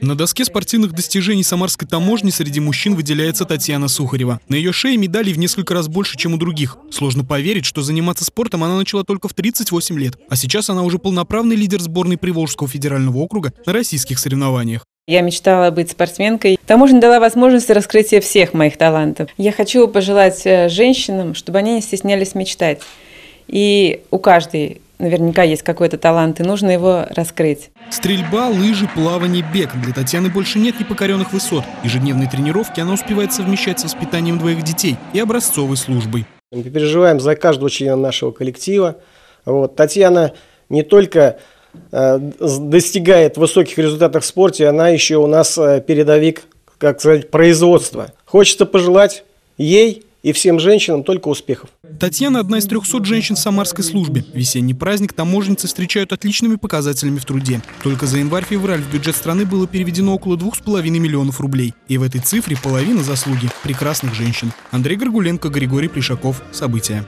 На доске спортивных достижений Самарской таможни среди мужчин выделяется Татьяна Сухарева. На ее шее медалей в несколько раз больше, чем у других. Сложно поверить, что заниматься спортом она начала только в 38 лет. А сейчас она уже полноправный лидер сборной Приволжского федерального округа на российских соревнованиях. Я мечтала быть спортсменкой. Таможня дала возможность раскрытия всех моих талантов. Я хочу пожелать женщинам, чтобы они не стеснялись мечтать. И у каждой наверняка есть какой-то талант, и нужно его раскрыть. Стрельба, лыжи, плавание, бег. Для Татьяны больше нет непокоренных высот. Ежедневные тренировки она успевает совмещать с воспитанием двоих детей и образцовой службой. Мы переживаем за каждого члена нашего коллектива. Вот. Татьяна не только достигает высоких результатов в спорте, она еще у нас передовик, как сказать, производства. Хочется пожелать ей и всем женщинам только успехов. Татьяна – одна из 300 женщин в самарской службе. Весенний праздник таможенницы встречают отличными показателями в труде. Только за январь-февраль в бюджет страны было переведено около 2,5 миллионов рублей. И в этой цифре половина заслуги прекрасных женщин. Андрей Горгуленко, Григорий Пришаков. События.